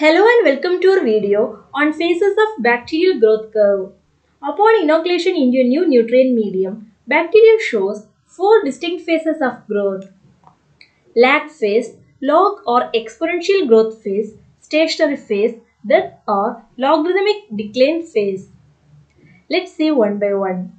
Hello and welcome to our video on phases of bacterial growth curve. Upon inoculation into a new nutrient medium, bacteria shows four distinct phases of growth. Lag phase, log or exponential growth phase, stationary phase, death or logarithmic decline phase. Let's see one by one.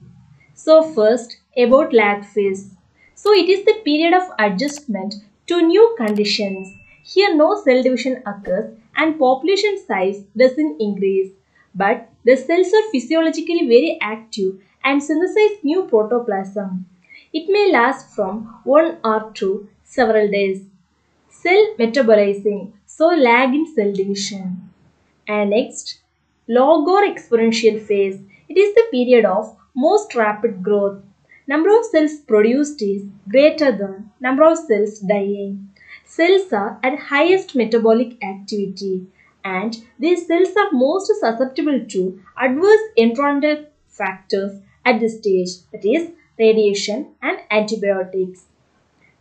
So first, about lag phase. So it is the period of adjustment to new conditions. Here no cell division occurs and population size doesn't increase. But the cells are physiologically very active and synthesize new protoplasm. It may last from 1 or 2 several days. Cell metabolizing, so lag in cell division. And next, log or exponential phase. It is the period of most rapid growth. Number of cells produced is greater than number of cells dying. Cells are at highest metabolic activity and these cells are most susceptible to adverse environmental factors at this stage, that is radiation and antibiotics.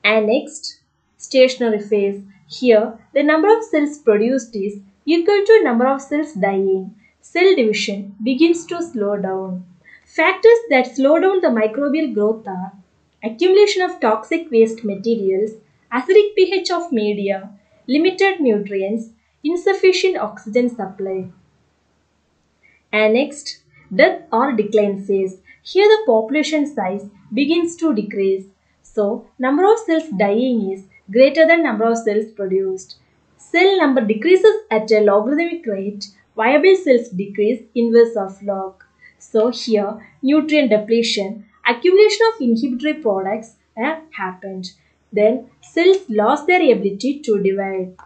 And next, stationary phase. Here the number of cells produced is equal to number of cells dying. Cell division begins to slow down. Factors that slow down the microbial growth are accumulation of toxic waste materials, acidic pH of media, limited nutrients, insufficient oxygen supply. And next, death or decline phase. Here the population size begins to decrease. So, number of cells dying is greater than number of cells produced. Cell number decreases at a logarithmic rate. Viable cells decrease inverse of log. So, here nutrient depletion, accumulation of inhibitory products have happened. Then, cells lost their ability to divide.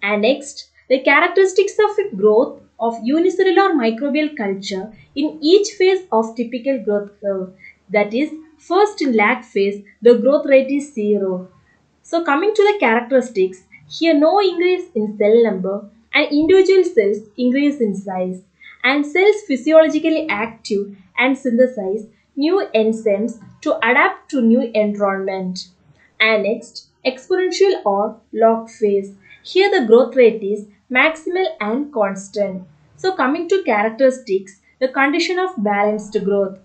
And next, the characteristics of the growth of unicellular microbial culture in each phase of typical growth curve. That is, first in lag phase, the growth rate is 0. So, coming to the characteristics, here no increase in cell number and individual cells increase in size. And cells physiologically active and synthesize new enzymes to adapt to new environment. And next, exponential or log phase. Here the growth rate is maximal and constant. So coming to characteristics, the condition of balanced growth.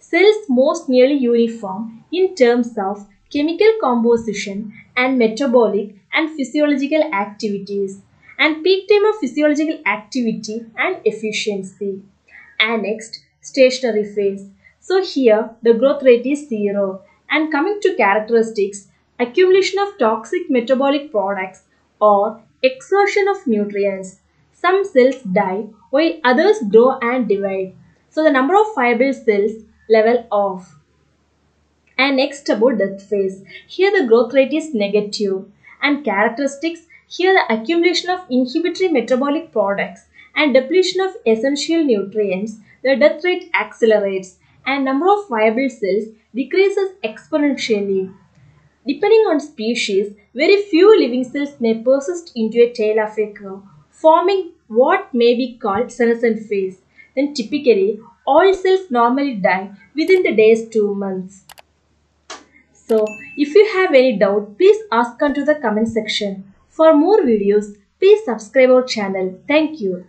Cells most nearly uniform in terms of chemical composition and metabolic and physiological activities and peak time of physiological activity and efficiency. And next, stationary phase. So here the growth rate is 0. And coming to characteristics, accumulation of toxic metabolic products or exhaustion of nutrients. Some cells die while others grow and divide. So the number of viable cells level off. And next about death phase. Here the growth rate is negative. And characteristics, here the accumulation of inhibitory metabolic products and depletion of essential nutrients, the death rate accelerates. And number of viable cells decreases exponentially. Depending on species, very few living cells may persist into a tail of a curve, forming what may be called senescent phase. Then typically, all cells normally die within the days 2 months. So, if you have any doubt, please ask onto the comment section. For more videos, please subscribe our channel. Thank you.